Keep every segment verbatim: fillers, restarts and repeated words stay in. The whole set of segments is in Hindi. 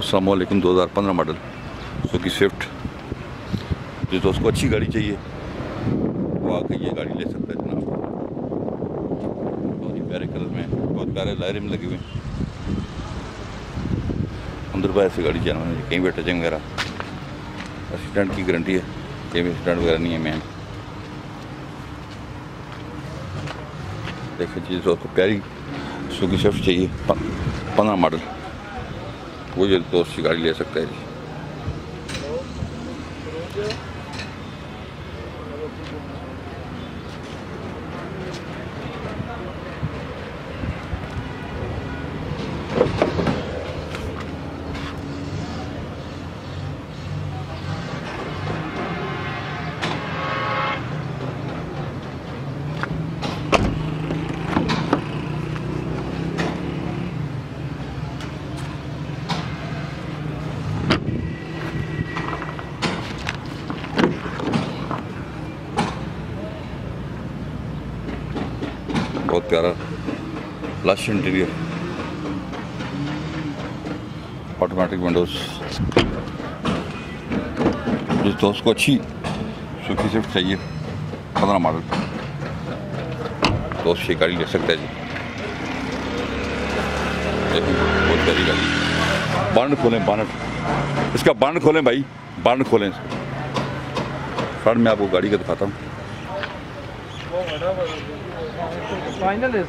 अस्सलामुअलैकुम दो हज़ार पंद्रह मॉडल सुजुकी स्विफ्ट। जिस दोस्त को अच्छी गाड़ी चाहिए वो आकर ये गाड़ी ले सकता है जनाब। बहुत ही प्यारे कलर में, बहुत प्यारे लायरे में लगे हुए हैं। अंदर बाहर से गाड़ी जाना है, कहीं भी टचिंग वगैरह एक्सीडेंट की गारंटी है, कहीं भी एक्सीडेंट वगैरह नहीं है। मैं देखिए जिस दोस्त को प्यारी सुजुकी स्विफ्ट चाहिए पंद्रह मॉडल वो ये दोस्त की गाड़ी ले सकता है जी। बहुत प्यारा लश इंटीरियर, ऑटोमेटिक विंडोज। जिस दोस्त को अच्छी सुजुकी स्विफ्ट चाहिए पंद्रह मॉडल दोस्त ये गाड़ी ले सकता है जी। बहुत प्यारी गाड़ी। बानट खोलें, बानट इसका बानट खोलें भाई, बानट खोलें इसका। फ्रंट में आपको गाड़ी का दिखाता हूँ। फाइनल है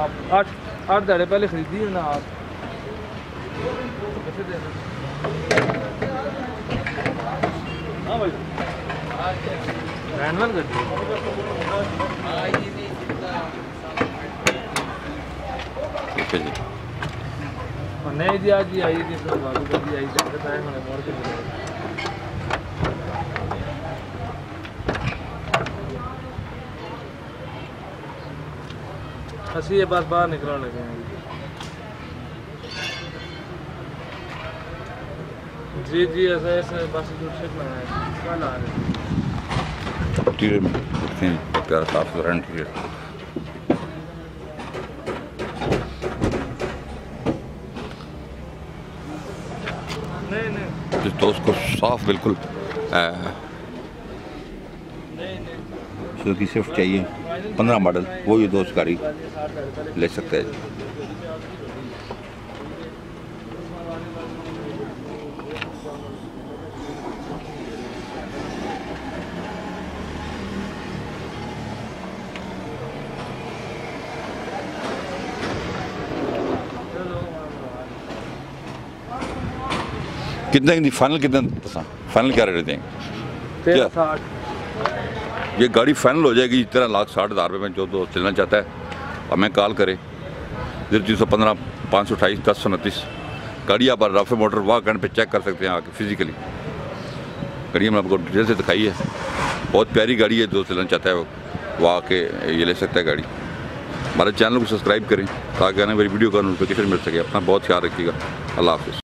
आप आठ आठ दाड़े पहले खरीदिए ना आप। हाँ भाई हैंडल कर दिए नहीं दिया जी। आई थी सब आलू कर दी, आई जाता है मैंने मोड़ के। असली ये बस बाहर निकलने लगे हैं जी जी। ऐसा ऐसा बस दूसरे कल आ रहे इंटीरियर में देखते हैं। प्यारा साफ सुथरा इंटीरियर जिस दोस्त को साफ बिल्कुल सुजुकी स्विफ्ट चाहिए पंद्रह मॉडल वो ये दोस्त गाड़ी ले सकता है जी। कितने की फाइनल, कितने फाइनल क्या रेट देंगे? ये गाड़ी फाइनल हो जाएगी तेरह लाख साठ हज़ार रुपये में। जो दोस्त चलना चाहता है हमें कॉल करें जीरो तीन सौ पंद्रह पाँच सौ अट्ठाईस दस सौ उनतीस। गाड़ी आप राफे मोटर वाक एंड पे चेक कर सकते हैं आके फिजिकली। गाड़ी हमने आपको डिटेल से दिखाई है, बहुत प्यारी गाड़ी है। दोस्त चलना चाहता है वो वो आके ये ले सकता है गाड़ी। हमारे चैनल को सब्सक्राइब करें ताकि आने वाली वीडियो का नोटिफिकेशन मिल सके। अपना बहुत ख्याल रखिएगा। अल्लाह हाफिज़।